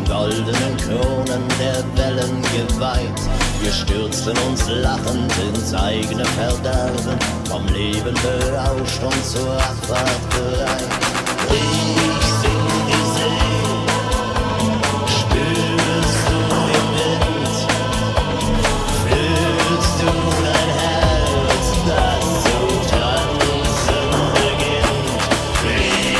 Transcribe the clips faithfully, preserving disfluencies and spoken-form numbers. den goldenen Kronen der Wellen geweiht. Wir stürzten uns lachend ins eigene Verderben, vom Leben berauscht und zur Abfahrt bereit. Ich seh die See, spürst du den Wind, fühlst du dein Herz, das zu tanzen beginnt. Wir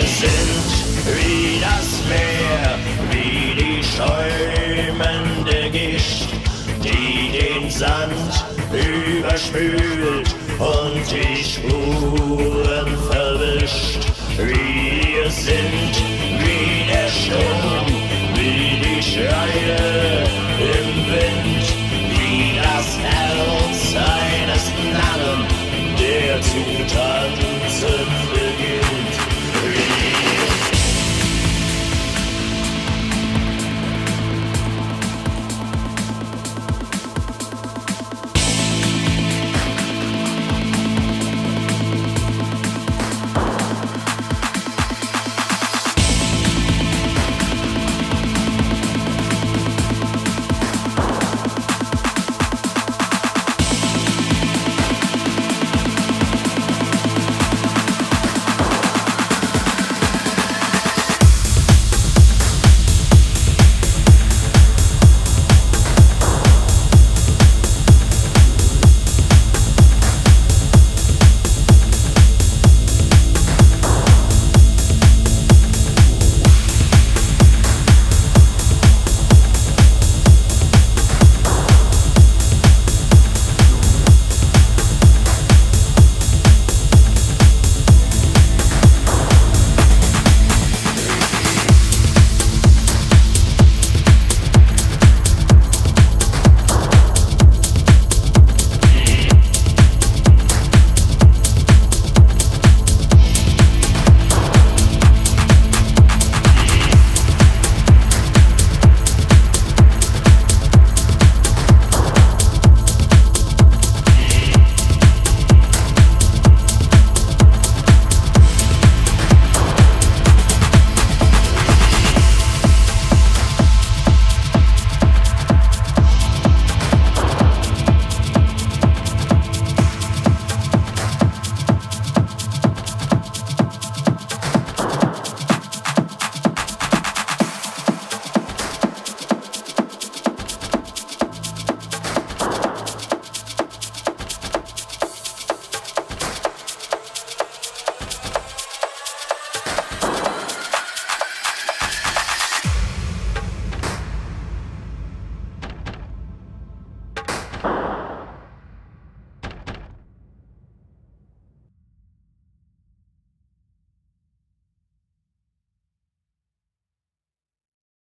sind wie das Meer, wie die schäumende Gischt, die den Sand überspült und die Spuren verwischt. Wir sind wie der Sturm, wie die Schreie im Wind, wie das Herz eines Mannes, der zum und die Spuren verwischt. Wir sind